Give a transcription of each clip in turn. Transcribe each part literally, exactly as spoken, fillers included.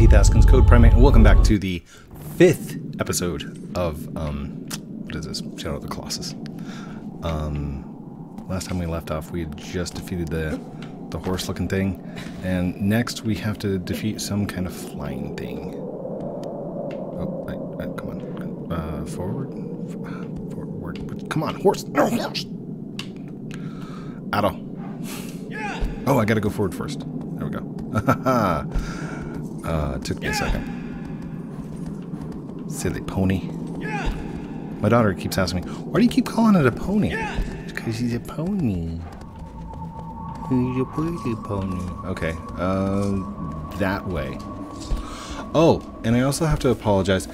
Heath Haskins, CodePrime eight, and welcome back to the fifth episode of, um, what is this? Shadow of the Colossus. Um, last time we left off, we had just defeated the, the horse-looking thing, and next we have to defeat some kind of flying thing. Oh, I, I, come on. Uh, forward? Forward. Come on, horse! No, horse! Ow. Oh, I gotta go forward first. There we go. uh, it took me a second. Silly pony. My daughter keeps asking me, why do you keep calling it a pony? It's because he's a pony. He's a pretty pony. Okay, uh, that way. Oh, and I also have to apologize.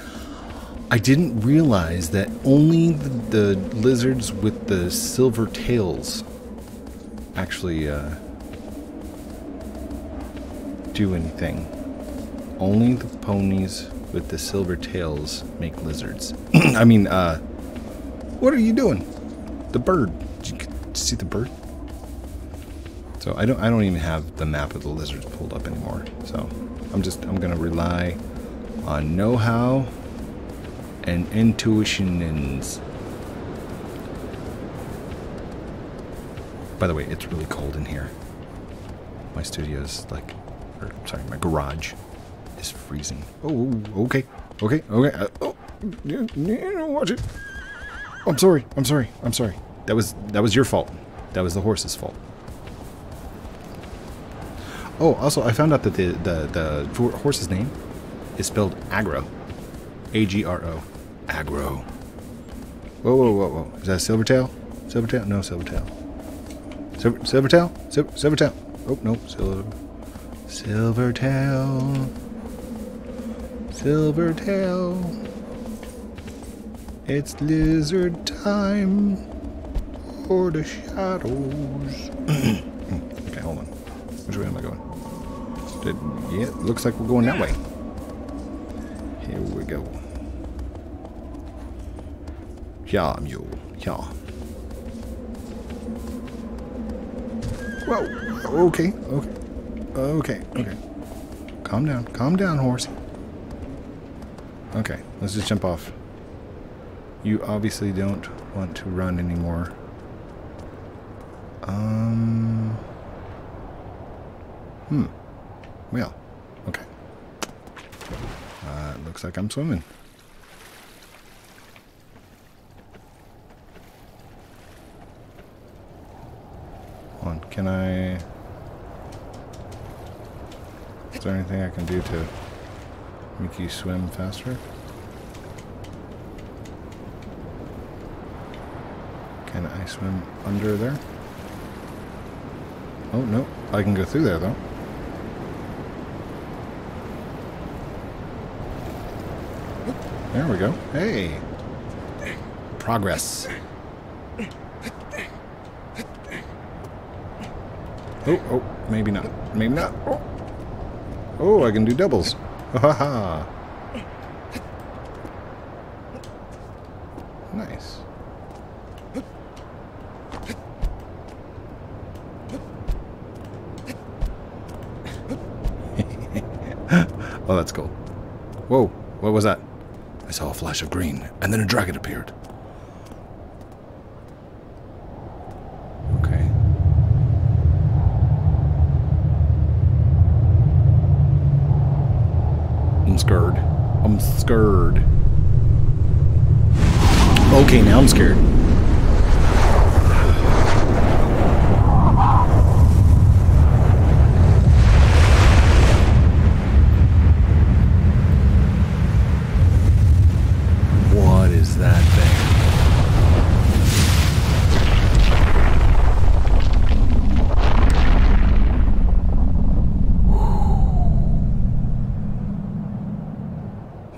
I didn't realize that only the, the lizards with the silver tails actually, uh, do anything. Only the ponies with the silver tails make lizards. I mean, uh, what are you doing? The bird. Did you see the bird? So I don't, I don't even have the map of the lizards pulled up anymore. So I'm just, I'm gonna rely on know-how and intuition. And by the way, it's really cold in here. My studio's like, or sorry, my garage is freezing. Oh, okay, okay, okay. Uh, oh, you, you watch it. I'm sorry. I'm sorry. I'm sorry. That was that was your fault. That was the horse's fault. Oh, also, I found out that the the the horse's name is spelled Agro, A G R O, Agro. Whoa, whoa, whoa, whoa! Is that Silvertail? Silvertail? No, Silvertail. Silver, Silvertail? Silver, Silvertail? Oh no, Silver. Silvertail, Silvertail, it's lizard time for the shadows. Okay, hold on. Which way am I going? Did, yeah, looks like we're going that way. Here we go. Yeah, mule. Yeah. Whoa. Okay. Okay. Okay, okay. Calm down. Calm down, horse. Okay, let's just jump off. You obviously don't want to run anymore. Um... Hmm. Well, okay. Uh, looks like I'm swimming. Hold on, can I... Is there anything I can do to make you swim faster? Can I swim under there? Oh, no. I can go through there, though. There we go. Hey! Progress. Oh, oh, maybe not. Maybe not. Oh. Oh, I can do doubles. Ha ha. Nice. Oh, that's cool. Whoa, what was that? I saw a flash of green, and then a dragon appeared. I'm scared. I'm scared. Okay, now I'm scared. What is that thing?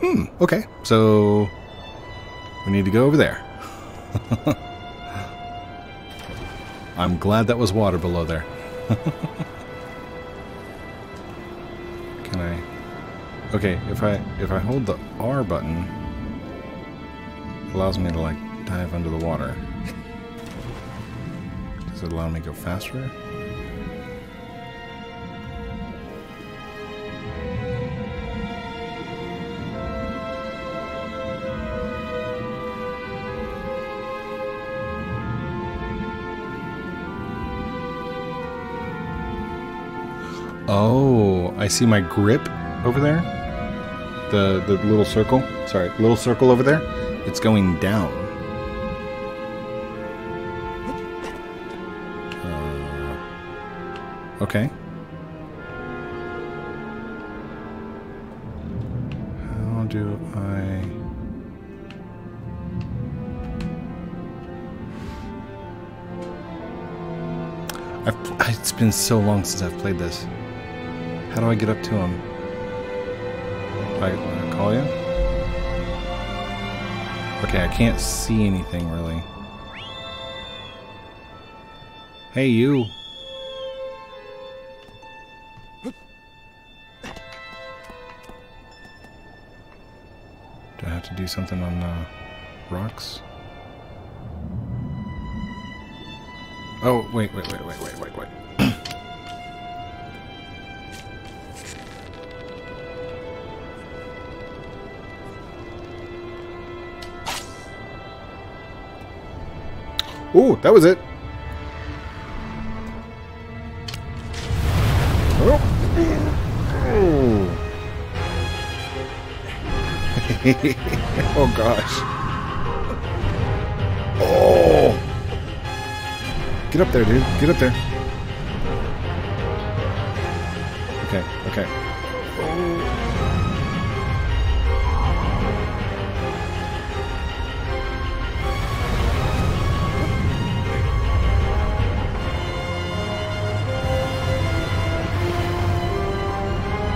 Hmm, okay, so we need to go over there. I'm glad that was water below there. Can I? Okay, if I if I hold the R button, it allows me to like dive under the water. Does it allow me to go faster? Oh, I see my grip over there. The, the little circle. Sorry, little circle over there. It's going down. Uh, okay. How do I... I've, it's been so long since I've played this. How do I get up to him? I, I call you? Okay, I can't see anything really. Hey, you. Do I have to do something on uh, rocks? Oh, wait, wait, wait, wait, wait, wait, wait. Ooh, that was it. Oh. Oh. Oh gosh. Oh. Get up there, dude. Get up there. Okay, okay.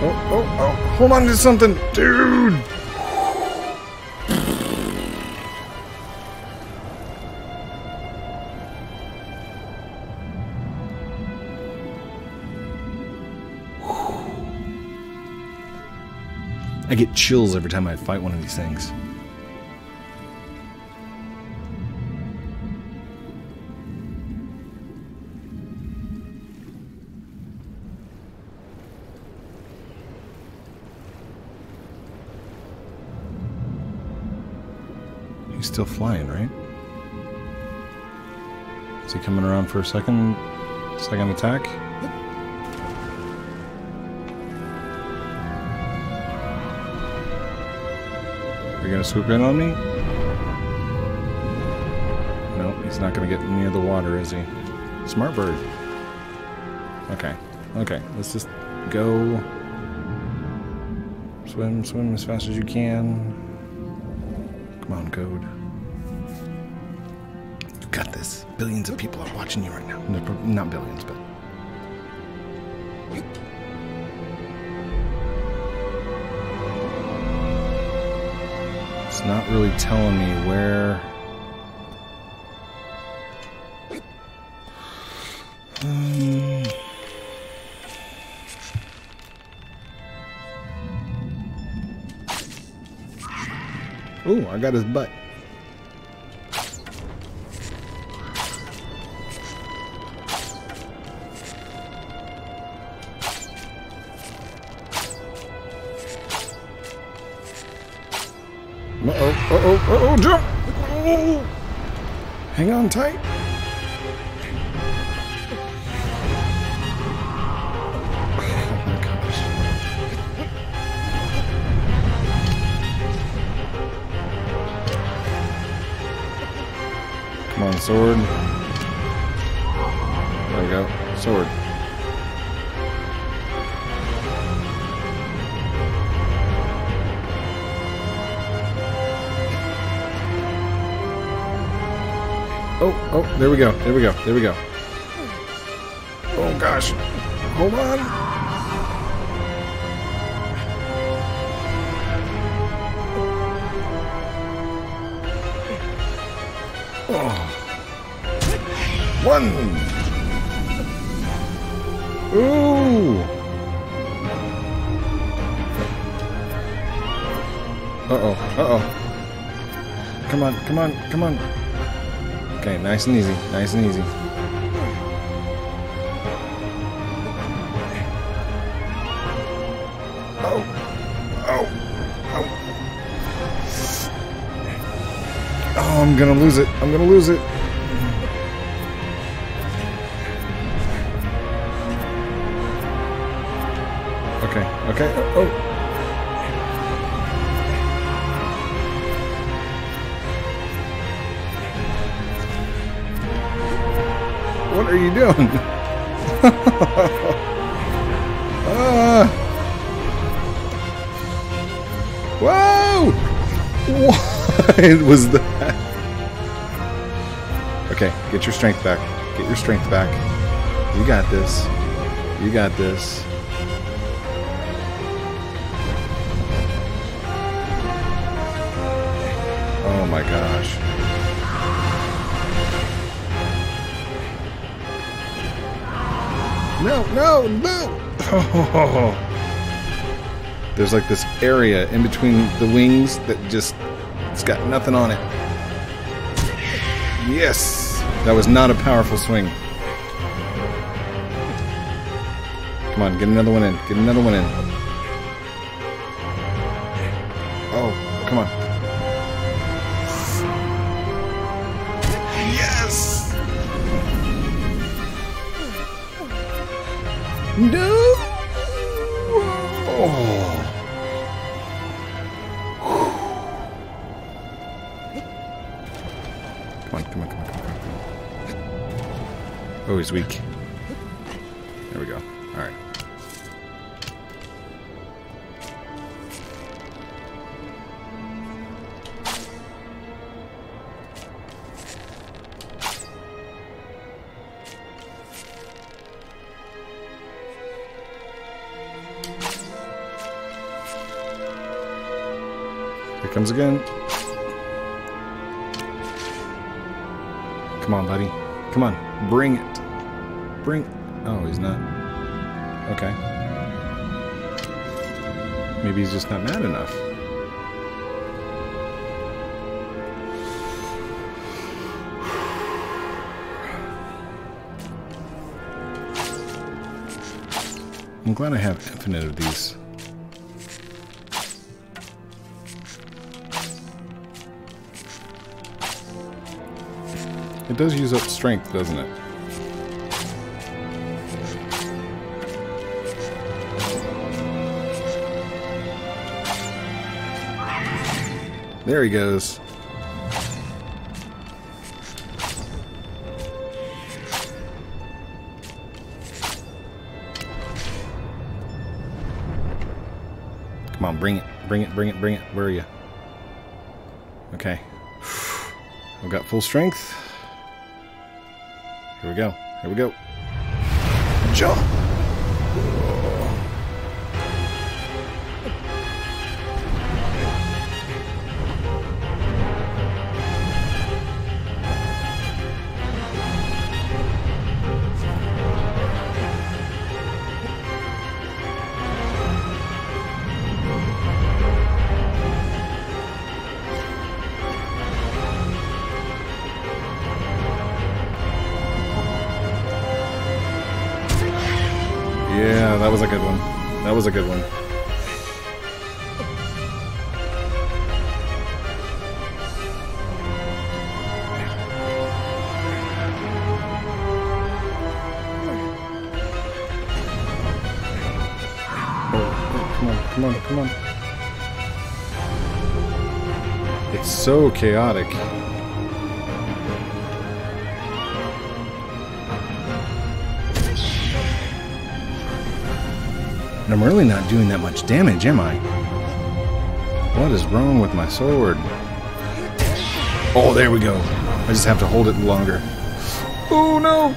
Oh, oh, oh. Hold on to something, dude. I get chills every time I fight one of these things. He's still flying, right? Is he coming around for a second, second attack? Are you gonna swoop in on me? No, nope, he's not gonna get near the water, is he? Smart bird. Okay, okay, let's just go. Swim, swim as fast as you can. Come on, Code. You got this. Billions of people are watching you right now. Not billions, but... not really telling me where... Um, ooh, I got his butt. Uh-oh, jump! Oh. Hang on tight. Oh my gosh. Come on, sword. There we go. Sword. Oh, oh, there we go, there we go, there we go. Oh gosh, hold on. Oh. One. Ooh. Uh-oh, uh-oh. Come on, come on, come on. Okay, nice and easy, nice and easy. Oh, oh, oh. Oh, I'm gonna lose it, I'm gonna lose it. Okay. Oh. oh. What are you doing? uh, whoa! What was that? Okay, get your strength back. Get your strength back. You got this. You got this. Oh my gosh. No, no, no! Oh. There's like this area in between the wings that just, it's got nothing on it. Yes! That was not a powerful swing. Come on, get another one in. Get another one in. Oh, come on. Yes! No! Oh. Come on, come on, come on, come on. Oh, he's weak. There we go. Alright. Comes again. Come on, buddy. Come on. Bring it. Bring... Oh, he's not. Okay. Maybe he's just not mad enough. I'm glad I have infinite of these. It does use up strength, doesn't it? There he goes. Come on, bring it, bring it, bring it, bring it. Where are you? Okay. I've got full strength. Here we go. Here we go. Jump! Yeah, that was a good one. That was a good one. Oh, come on, come on, come on. It's so chaotic. And I'm really not doing that much damage, am I? What is wrong with my sword? Oh, there we go. I just have to hold it longer. Oh, no!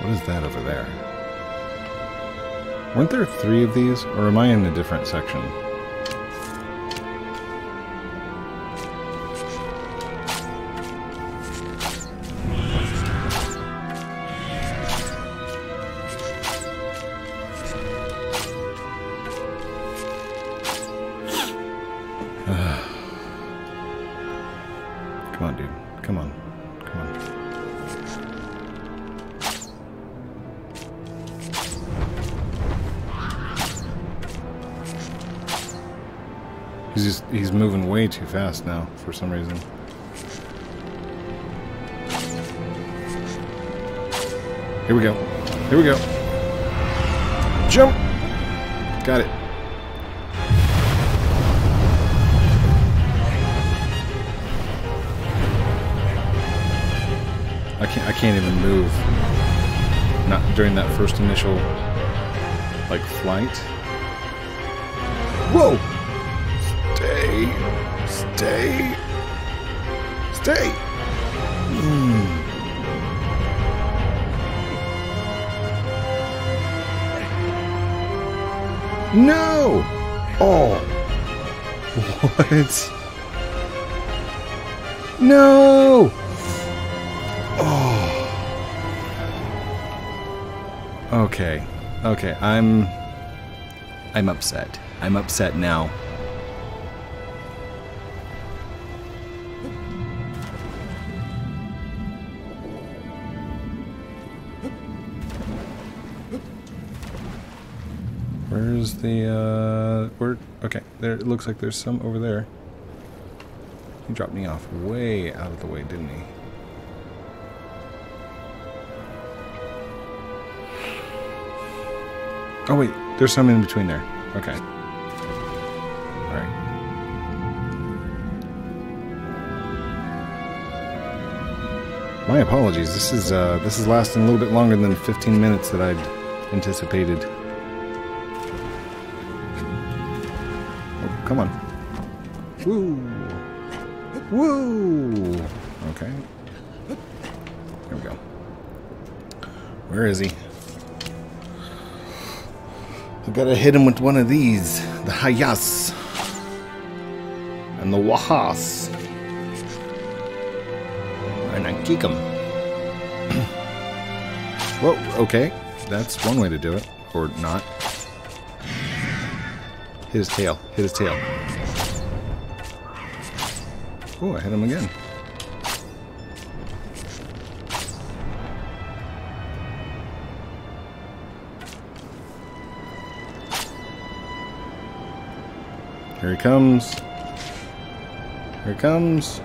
What is that over there? Weren't there three of these, or am I in a different section? Come on, dude. Come on. Come on. He's just, he's moving way too fast now for some reason. Here we go. Here we go. Jump! Got it. I can't I can't even move. Not during that first initial like flight. Whoa! Stay. Stay. Stay. Mm. No! Oh. What? No! Oh. Okay. Okay, I'm... I'm upset. I'm upset now. Where's the, uh, where, okay, there, it looks like there's some over there. He dropped me off way out of the way, didn't he? Oh wait, there's some in between there. Okay. Alright. My apologies, this is, uh, this is lasting a little bit longer than the fifteen minutes that I'd anticipated. Come on. Woo! Woo! Okay. Here we go. Where is he? I gotta hit him with one of these. The Hayas. And the Wahas. And I kick him. Whoa, okay. That's one way to do it. Or not. Hit his tail. Hit his tail. Oh, I hit him again. Here he comes. Here he comes.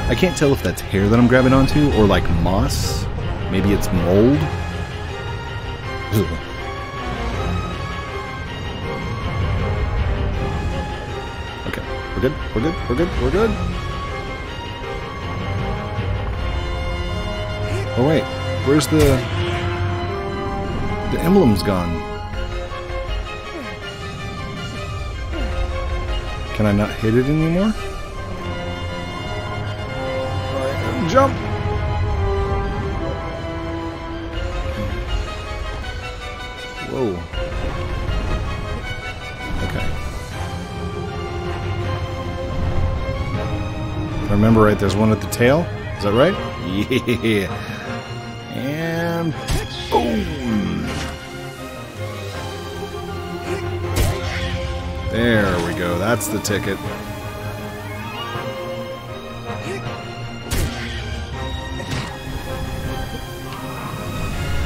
I can't tell if that's hair that I'm grabbing onto, or like moss. Maybe it's mold. Ugh. Okay, we're good, we're good, we're good, we're good. Oh wait, where's the... The emblem's gone. Can I not hit it anymore? Jump! Whoa. Okay. If I remember right, there's one at the tail. Is that right? Yeah. And boom! There we go. That's the ticket.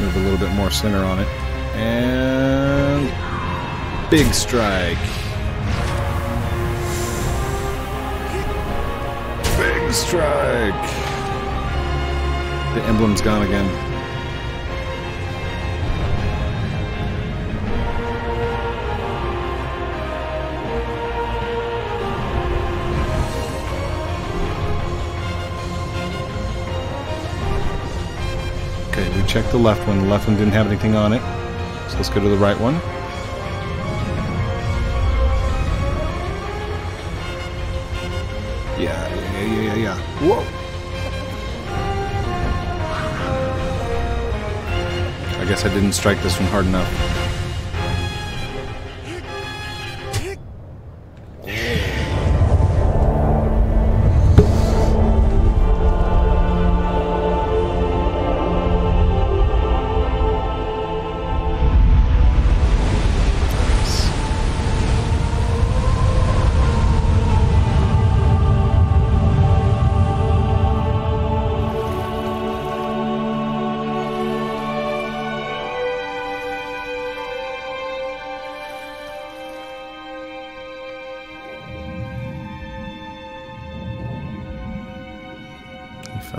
A little bit more center on it, and big strike, big strike. The emblem's gone again. Check the left one. The left one didn't have anything on it. So let's go to the right one. Yeah, yeah, yeah, yeah, yeah. Whoa! I guess I didn't strike this one hard enough.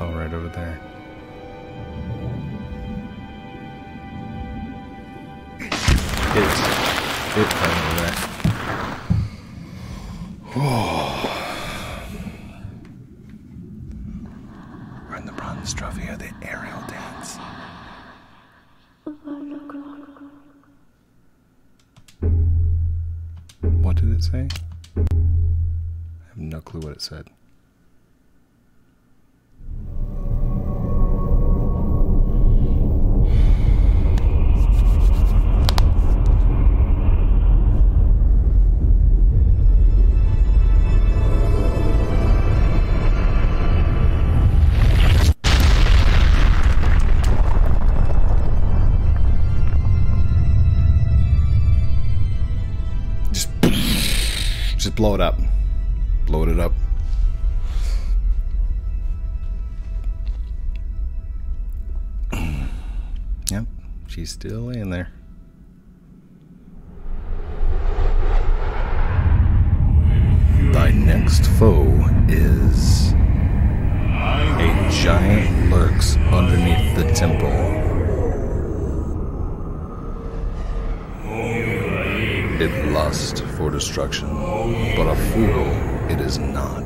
Oh, right over there. It's it right over there. Whoa. We're in the bronze trophy of the aerial dance. What did it say? I have no clue what it said. Just blow it up. Blow it up. Yep, she's still laying there. Thy next foe is... a giant lurks underneath the temple. It lusts for destruction, but a fool it is not.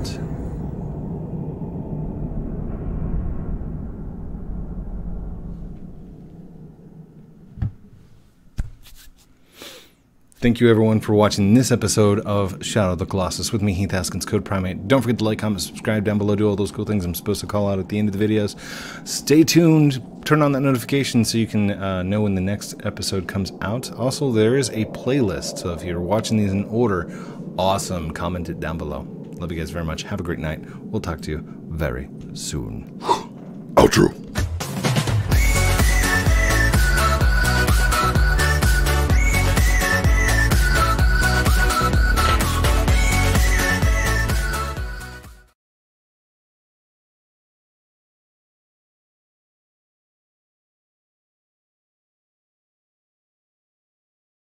Thank you everyone for watching this episode of Shadow of the Colossus with me, Heath Haskins, Code Prime eight. Don't forget to like, comment, subscribe down below, do all those cool things I'm supposed to call out at the end of the videos. Stay tuned. Turn on that notification so you can uh, know when the next episode comes out. Also, there is a playlist, so if you're watching these in order, awesome. Comment it down below. Love you guys very much. Have a great night. We'll talk to you very soon. Outro.